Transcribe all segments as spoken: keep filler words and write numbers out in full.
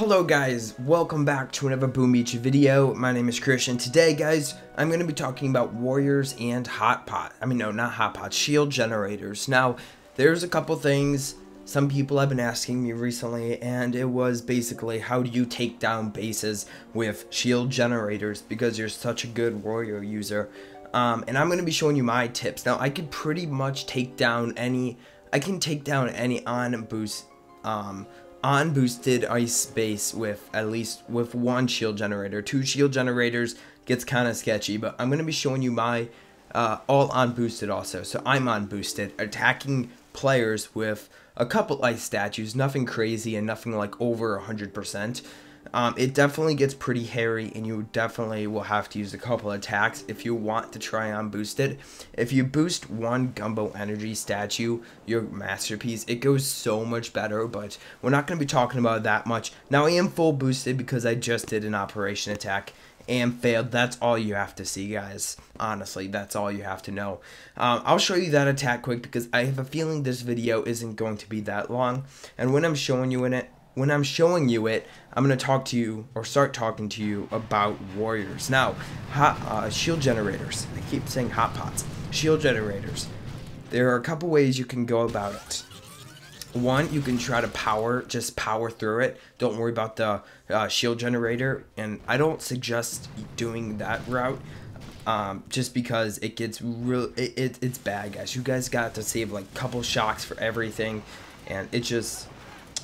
Hello guys, welcome back to another Boom Beach video. My name is Chris, and today guys, I'm going to be talking about warriors and hot pot. I mean, no, not hot pot, shield generators. Now, there's a couple things some people have been asking me recently, and it was basically, how do you take down bases with shield generators because you're such a good warrior user? Um, and I'm going to be showing you my tips. Now, I could pretty much take down any, I can take down any on boost, um, on boosted ice base with at least with one shield generator. Two shield generators gets kind of sketchy, but I'm going to be showing you my uh, all on boosted also. So I'm on boosted, attacking players with a couple ice statues, nothing crazy and nothing like over one hundred percent. Um, it definitely gets pretty hairy, and you definitely will have to use a couple attacks if you want to try on boosted. If you boost one Gumbo Energy statue, your masterpiece, it goes so much better, but we're not going to be talking about that much. Now, I am full boosted because I just did an operation attack and failed. That's all you have to see, guys. Honestly, that's all you have to know. Um, I'll show you that attack quick because I have a feeling this video isn't going to be that long, and when I'm showing you in it, When I'm showing you it, I'm going to talk to you, or start talking to you, about warriors. Now, hot, uh, shield generators. I keep saying hot pots. Shield generators. There are a couple ways you can go about it. One, you can try to power, just power through it. Don't worry about the uh, shield generator. And I don't suggest doing that route. Um, just because it gets real, it, it, it's bad, guys. You guys got to save like a couple shocks for everything. And it just...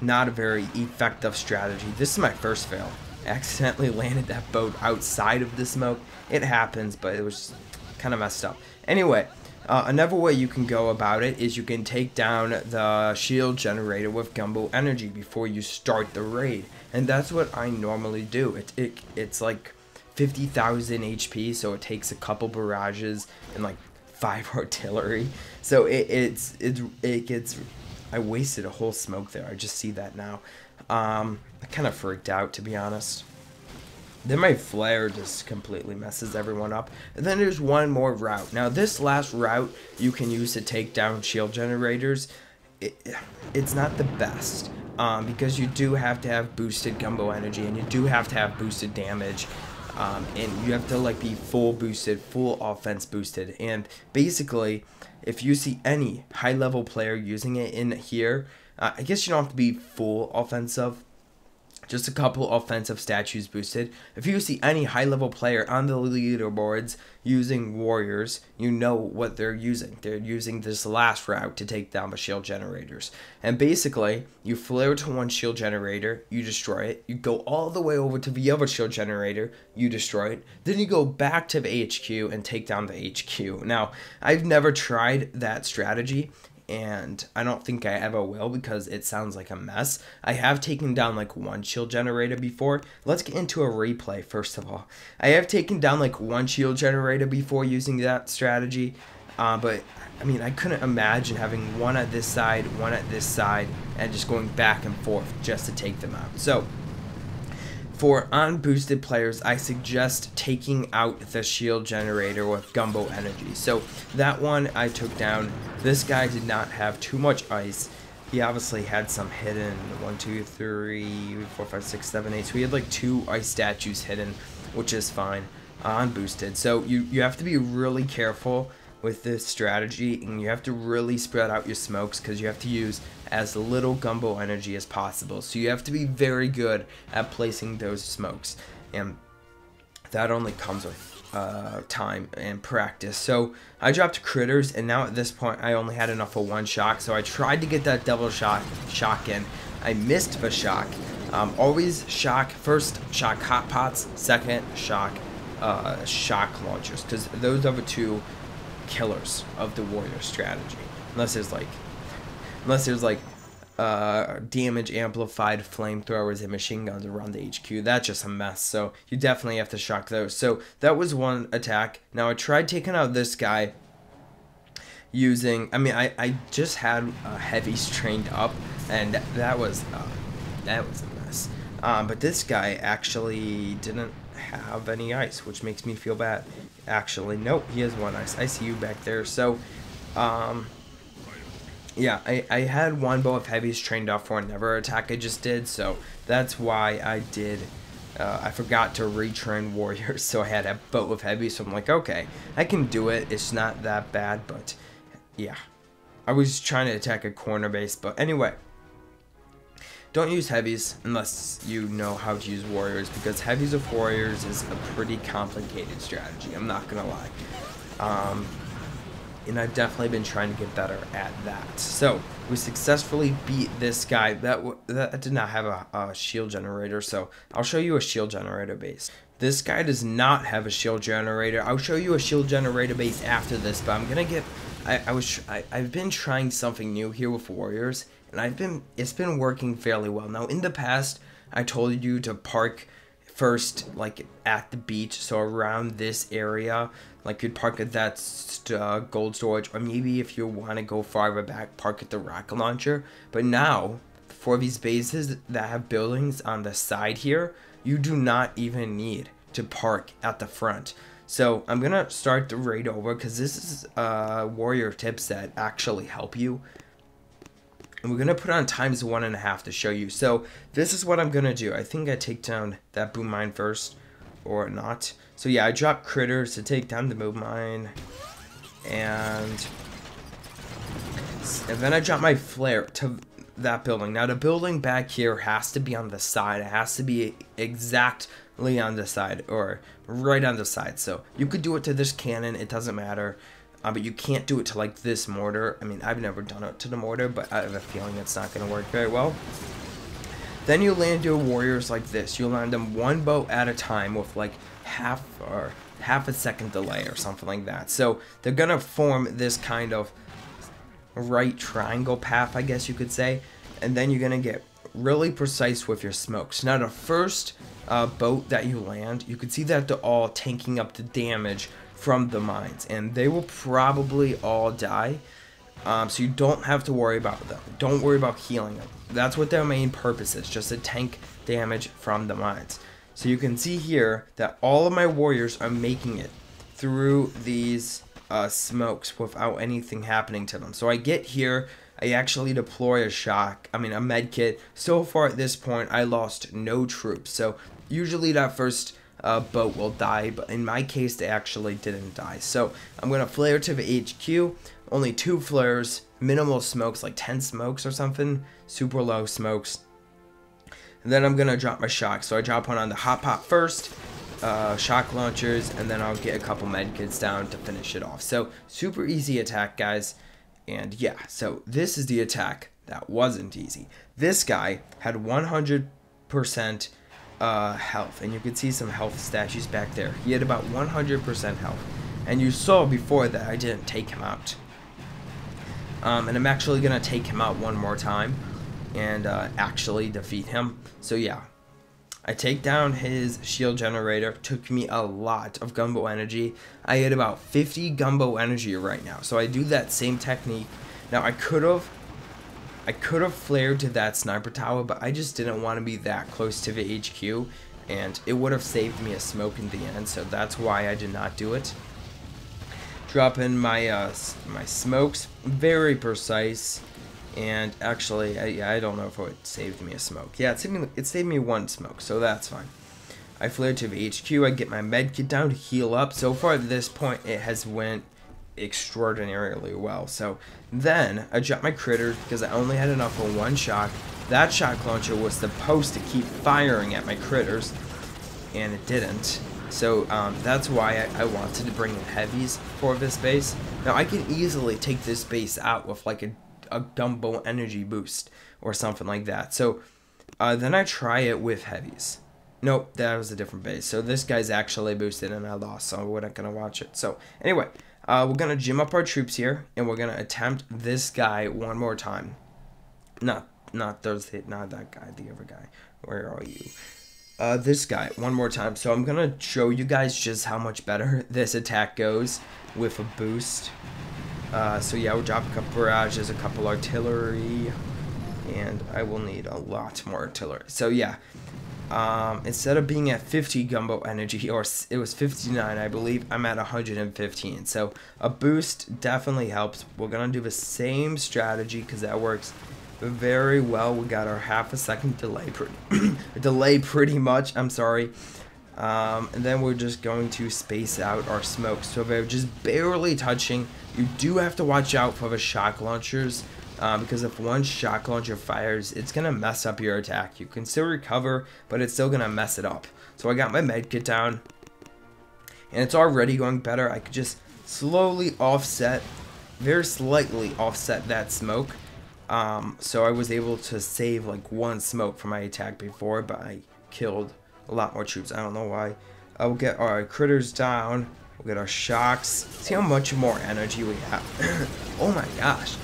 not a very effective strategy. This is my first fail. I accidentally landed that boat outside of the smoke. It happens, but it was kind of messed up. Anyway, uh, another way you can go about it is you can take down the shield generator with Gumbo Energy before you start the raid. And that's what I normally do. It, it, it's like fifty thousand H P, so it takes a couple barrages and like five artillery. So it, it's, it, it gets... I wasted a whole smoke there. I just see that now. Um, I kind of freaked out, to be honest. Then my flare just completely messes everyone up. And then there's one more route. Now, this last route you can use to take down shield generators. It, it's not the best. Um, because you do have to have boosted Gumbo Energy. And you do have to have boosted damage. Um, and you have to like be full boosted, full offense boosted. And basically... if you see any high-level player using it in here, uh, I guess you don't have to be full offensive, just a couple offensive statues boosted. If you see any high-level player on the leaderboards using warriors, you know what they're using. They're using this last route to take down the shield generators. And basically, you flare to one shield generator, you destroy it. You go all the way over to the other shield generator, you destroy it. Then you go back to the H Q and take down the H Q. Now, I've never tried that strategy, and I don't think I ever will because it sounds like a mess. I have taken down like one shield generator before. Let's get into a replay first of all. I have taken down like one shield generator before using that strategy. Uh, but I mean, I couldn't imagine having one at this side, one at this side, and just going back and forth just to take them out. So for unboosted players, I suggest taking out the shield generator with Gumbo Energy. So that one I took down. This guy did not have too much ice. He obviously had some hidden. One, two, three, four, five, six, seven, eight. So he had like two ice statues hidden, which is fine. Unboosted. So you, you have to be really careful with this strategy, and you have to really spread out your smokes because you have to use as little Gumbo Energy as possible. So you have to be very good at placing those smokes, and that only comes with uh, time and practice. So I dropped critters, and now at this point I only had enough for one shock, so I tried to get that double shock shock in. I missed the shock. Um, always shock first, shock hot pots, second shock uh, shock launchers, because those are the two killers of the warrior strategy, unless there's like unless there's like uh damage amplified flamethrowers and machine guns around the H Q. That's just a mess, so you definitely have to shock those. So that was one attack. Now I tried taking out this guy using, I mean I, I just had uh, heavies trained up, and that was uh, that was a mess. Um, but this guy actually didn't have any ice, which makes me feel bad. Actually, nope, he has one ice. I see you back there. So um Yeah, I, I had one bow of heavies trained off for another attack I just did, so that's why I did, uh, I forgot to retrain warriors, so I had a bow of heavies, so I'm like, okay, I can do it, it's not that bad, but yeah. I was trying to attack a corner base, but anyway. Don't use heavies unless you know how to use warriors, because heavies of warriors is a pretty complicated strategy, I'm not gonna lie. Um... And I've definitely been trying to get better at that. So we successfully beat this guy. That w that did not have a, a shield generator. So I'll show you a shield generator base. This guy does not have a shield generator. I'll show you a shield generator base after this. But I'm gonna get. I, I was. I, I've been trying something new here with warriors, and I've been. It's been working fairly well. Now in the past, I told you to park first, like at the beach, so around this area, like you'd park at that st uh, gold storage, or maybe if you want to go farther back, park at the rocket launcher. But now, for these bases that have buildings on the side here, you do not even need to park at the front. So I'm gonna start the raid over, because this is uh, warrior tips that actually help you. And we're going to put on times one and a half to show you. So this is what I'm going to do. I think I take down that boom mine first or not. So yeah, I drop critters to take down the boom mine. And, and then I drop my flare to that building. Now the building back here has to be on the side. It has to be exactly on the side or right on the side. So you could do it to this cannon. It doesn't matter. Uh, but you can't do it to like this mortar. I mean, I've never done it to the mortar, but I have a feeling it's not going to work very well. Then you land your warriors like this. You land them one bow at a time with like half or half a second delay or something like that. So they're going to form this kind of right triangle path, I guess you could say. And then you're going to get really precise with your smokes. Now the first uh, boat that you land, you can see that they're all tanking up the damage from the mines, and they will probably all die, um, so you don't have to worry about them. Don't worry about healing them. That's what their main purpose is, just to tank damage from the mines. So you can see here that all of my warriors are making it through these uh, smokes without anything happening to them. So I get here, I actually deploy a shock, I mean a med kit. So far at this point I lost no troops, so usually that first Uh, boat will die, but in my case they actually didn't die. So I'm gonna flare to the H Q, only two flares, minimal smokes, like ten smokes or something, super low smokes, and then I'm gonna drop my shock. So I drop one on the hot pot first, uh, shock launchers, and then I'll get a couple med kits down to finish it off. So super easy attack, guys. And yeah, so this is the attack that wasn't easy. This guy had one hundred percent Uh, health, and you can see some health statues back there. He had about one hundred percent health, and you saw before that I didn't take him out, um, and I'm actually gonna take him out one more time and uh, actually defeat him. So yeah, I take down his shield generator. Took me a lot of gumbo energy. I had about fifty gumbo energy right now, so I do that same technique. Now I could have I could have flared to that sniper tower, but I just didn't want to be that close to the H Q, and it would have saved me a smoke in the end, so that's why I did not do it. Drop in my uh, my smokes, very precise, and actually, I, I don't know if it saved me a smoke. Yeah, it saved me, it saved me one smoke, so that's fine. I flared to the H Q, I get my med kit down to heal up. So far at this point, it has went extraordinarily well. So then I dropped my critters because I only had enough for one shock. That shock launcher was supposed to keep firing at my critters, and it didn't. So um, that's why I, I wanted to bring in heavies for this base. Now I can easily take this base out with like a, a gumbo energy boost or something like that. So uh, then I try it with heavies. Nope, that was a different base. So this guy's actually boosted and I lost, so we're not gonna watch it. So anyway, Uh, we're going to gym up our troops here, and we're going to attempt this guy one more time. Not, not those, not that guy, the other guy. Where are you? Uh, this guy, one more time. So I'm going to show you guys just how much better this attack goes with a boost. Uh, so yeah, we'll drop a couple barrages, a couple artillery, and I will need a lot more artillery. So yeah, Um, instead of being at fifty Gumbo Energy, or it was fifty-nine, I believe, I'm at one hundred fifteen. So a boost definitely helps. We're going to do the same strategy because that works very well. We got our half a second delay, pretty delay pretty much. I'm sorry. Um, and then we're just going to space out our smokes. So they're just barely touching. You do have to watch out for the shock launchers. Um, because if one shock launcher fires, it's going to mess up your attack. You can still recover, but it's still going to mess it up. So I got my med kit down, and it's already going better. I could just slowly offset, very slightly offset that smoke. Um, so I was able to save like one smoke from my attack before, but I killed a lot more troops. I don't know why. I will get our critters down. We'll get our shocks. See how much more energy we have. Oh my gosh.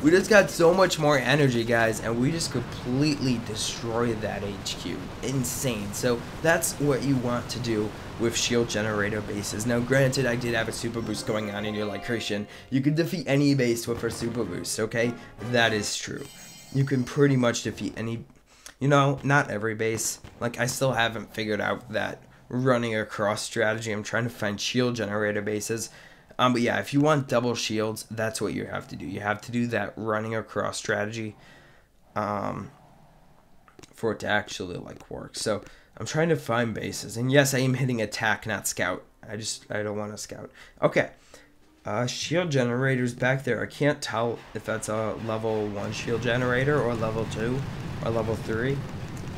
We just got so much more energy, guys, and we just completely destroyed that H Q. Insane. So that's what you want to do with shield generator bases. Now, granted, I did have a super boost going on, and you're like, Christian, you can defeat any base with a super boost, okay? That is true. You can pretty much defeat any, you know, not every base. Like, I still haven't figured out that running across strategy. I'm trying to find shield generator bases. Um, but yeah, if you want double shields, that's what you have to do. You have to do that running across strategy um, for it to actually like work. So I'm trying to find bases. And yes, I am hitting attack, not scout. I just, I don't want to scout. Okay. Uh, shield generators back there. I can't tell if that's a level one shield generator or level two or level three.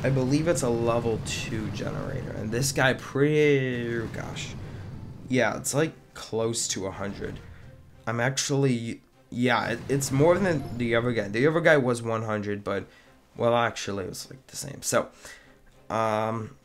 I believe it's a level two generator. And this guy pretty, gosh. Yeah, it's like close to one hundred. I'm actually, yeah, it's more than the other guy. The other guy was one hundred, but, well, actually, it was like the same. So, um,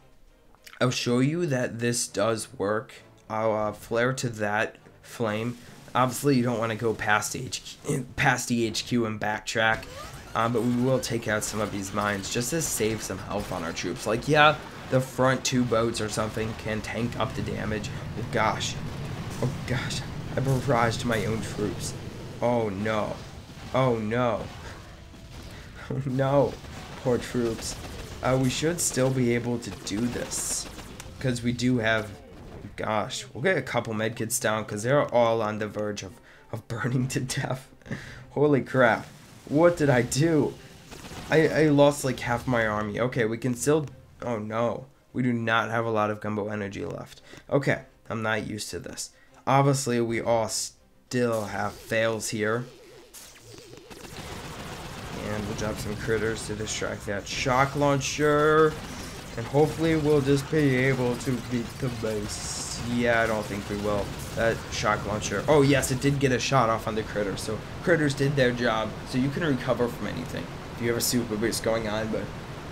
I'll show you that this does work. I'll uh, flare to that flame. Obviously, you don't want to go past H Q, past E H Q and backtrack, um, but we will take out some of these mines just to save some health on our troops. Like, yeah, the front two boats or something can tank up the damage. But gosh. Oh gosh, I barraged my own troops. Oh no. Oh no. Oh no. Poor troops. Uh, we should still be able to do this. Because we do have... Gosh, we'll get a couple medkits down because they're all on the verge of, of burning to death. Holy crap. What did I do? I, I lost like half my army. Okay, we can still... Oh no. We do not have a lot of gumbo energy left. Okay, I'm not used to this. Obviously, we all still have fails here. And we'll drop some critters to distract that shock launcher. And hopefully we'll just be able to beat the base. Yeah, I don't think we will. That shock launcher. Oh, yes, it did get a shot off on the critter. So critters did their job. So you can recover from anything if you have a super boost going on. But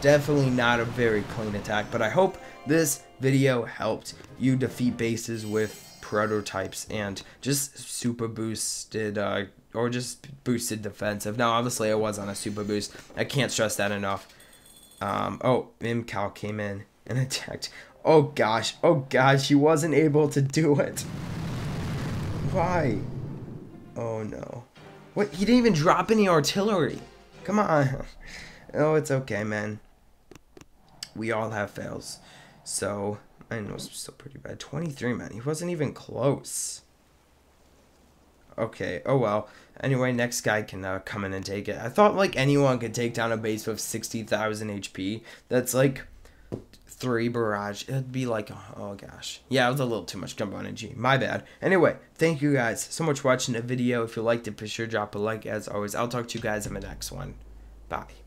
definitely not a very clean attack. But I hope this video helped you defeat bases with prototypes and just super boosted uh, or just boosted defensive. Now obviously I was on a super boost, I can't stress that enough. Um, oh, Imcal came in and attacked. Oh gosh, oh gosh, he wasn't able to do it. Why? Oh no. What, he didn't even drop any artillery. Come on. Oh, it's okay, man. We all have fails. So I know it's still pretty bad. twenty-three, man. He wasn't even close. Okay. Oh, well. Anyway, next guy can uh, come in and take it. I thought, like, anyone could take down a base with sixty thousand H P. That's, like, three barrage. It'd be like, oh, gosh. Yeah, it was a little too much gumbo energy. My bad. Anyway, thank you guys so much for watching the video. If you liked it, be sure to drop a like. As always, I'll talk to you guys in the next one. Bye.